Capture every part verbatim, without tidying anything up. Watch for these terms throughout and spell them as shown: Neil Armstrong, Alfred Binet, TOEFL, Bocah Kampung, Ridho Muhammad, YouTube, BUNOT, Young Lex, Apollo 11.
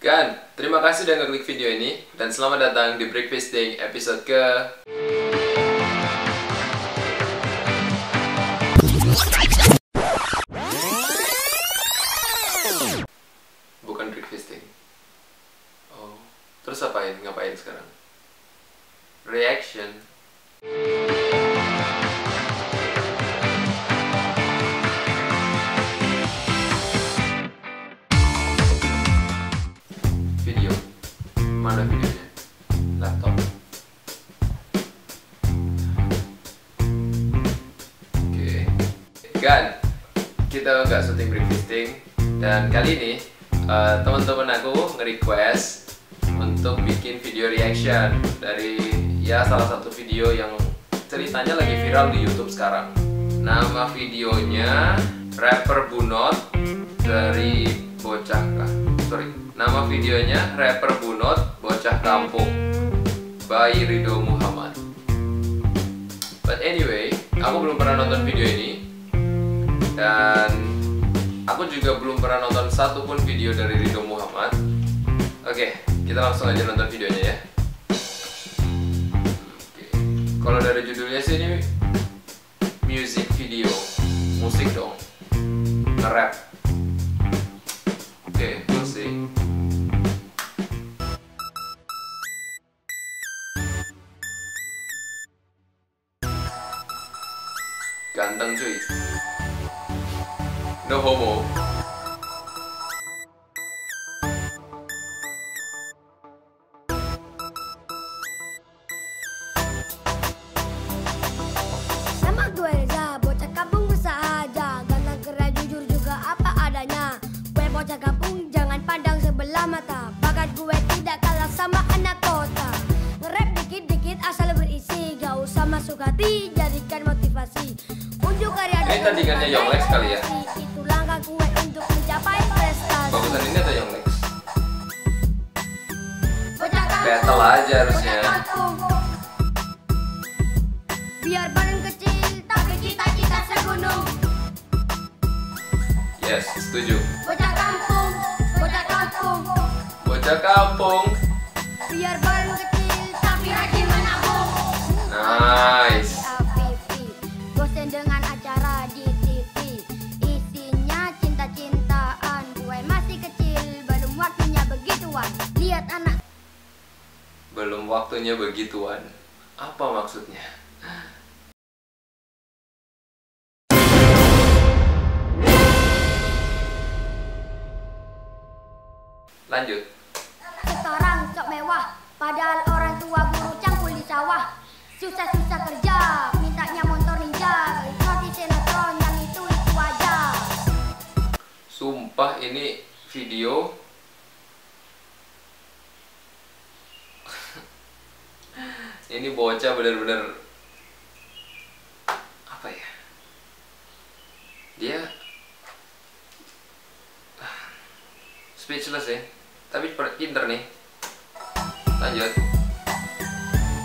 Kan, terima kasih sudah ngeklik video ini dan selamat datang di Breakfast Day episode ke bukan Breakfast Day. Oh, terus apain? Ngapain sekarang? Reaction. Mana videonya? Laptop. Oke, kan kita nggak syuting breakfasting dan kali ini uh, teman-teman aku nge-request untuk bikin video reaction dari ya salah satu video yang ceritanya lagi viral di YouTube sekarang. Nama videonya rapper BUNOT dari Bocah Kampung. Sorry, nama videonya rapper BUNOT Bocah Kampung by Ridho Muhammad. But anyway, aku belum pernah nonton video ini dan aku juga belum pernah nonton satupun video dari Ridho Muhammad. Oke, kita langsung aja nonton videonya ya. Oke. Kalau dari judulnya sih ini music video, musik dong, nge-rap. Oke, we'll see. Ganteng cuy, no homo. Nama gue Ridho, bocah kampung usaha aja, ganteng keren jujur juga apa adanya. Gue bocah kampung jangan pandang sebelah mata, bakat gue tidak kalah sama anak kota. Nge-rap dikit-dikit asal berisi, gak usah masuk hati jadikan motivasi. Ini tandingannya Young Lex kali ya. Itu langkah gue untuk mencapai prestasi. Bagusan ini atau Young Lex? Battle aja harusnya. Biar bareng kecil tapi cita-cita segunung. Yes, setuju. Bocah kampung, bocah kampung, bocah kampung. Biar bareng kecil tapi rajin menabung. Nice. Belum waktunya begituan. Apa maksudnya? Lanjut. Sekarang sok mewah, padahal orang tua guru cangkul di sawah. Susah-susah kerja, mintanya motor ninja. Seperti sinetron yang itu-itu aja. Sumpah ini video ini bocah bener-bener apa ya, dia speechless ya, tapi pinter nih. Lanjut.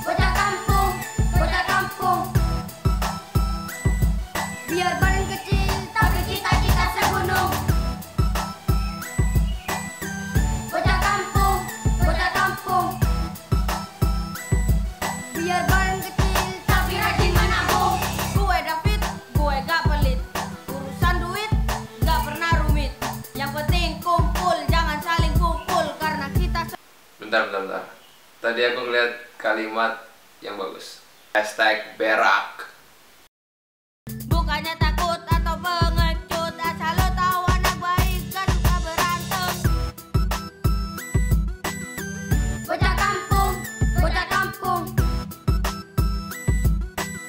Bocah kampung, bocah kampung, biar badan kecil tapi cita-cita segunung. Bentar, bentar, bentar. Tadi aku ngeliat kalimat yang bagus. Hashtag berak. Bukannya takut atau pengecut, asal lo tahu anak baik gak suka berantem. Bocah kampung, bocah kampung,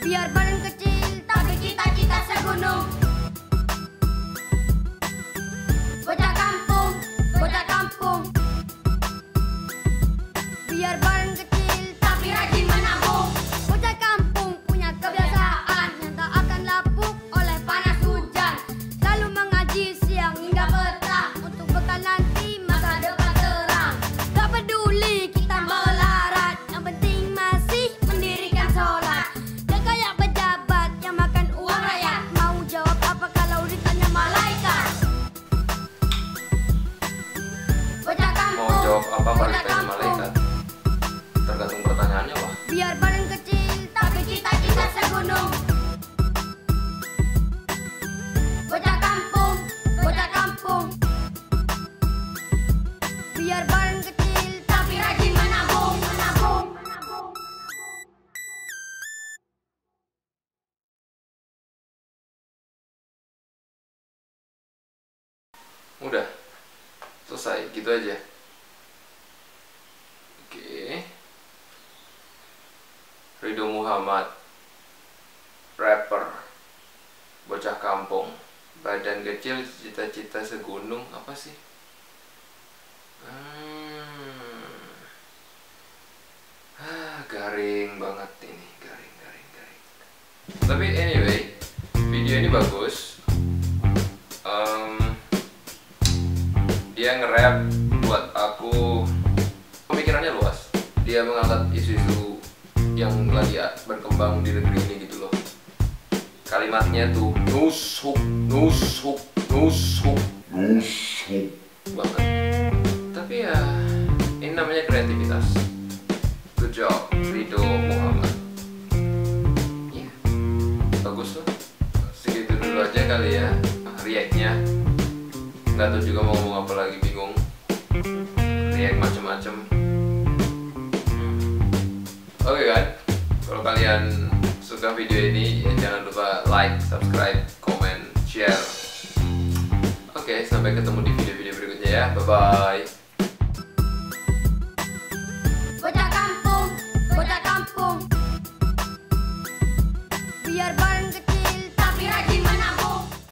biar badan kecil tapi cita-cita segunung. Bocah kampung, bocah kampung, biar barang kecil tapi rajin menabung. Bocah kampung punya kebiasaan. jawab apa kualitas malaikat? Tergantung pertanyaannya, Wah. Biar badan kecil, tapi cita-cita segunung. Bocah kampung, bocah kampung. Biar badan kecil, tapi rajin menabung, menabung. Udah. Selesai, gitu aja. Oke. Ridho Muhammad, rapper, bocah kampung, badan kecil, cita-cita segunung, apa sih? Hmm. Ah, garing banget ini, garing, garing, garing. Tapi anyway, video ini bagus. Um, Dia nge-rap buat aku, pemikirannya luas. Dia mengangkat isu-isu yang lagi berkembang di negeri ini gitu loh. Kalimatnya tuh nusuk, nusuk, nusuk, nusuk banget. Tapi ya, ini namanya kreativitas. Good job, Ridho Muhammad. Ya, yeah. Bagus loh. Segitu dulu aja kali ya react-nya. Nggak tahu juga mau ngomong apa lagi, bingung. React macem-macem. Oke kan? Kalau kalian suka video ini, ya jangan lupa like, subscribe, komen, share. Oke, sampai ketemu di video-video berikutnya ya. Bye-bye.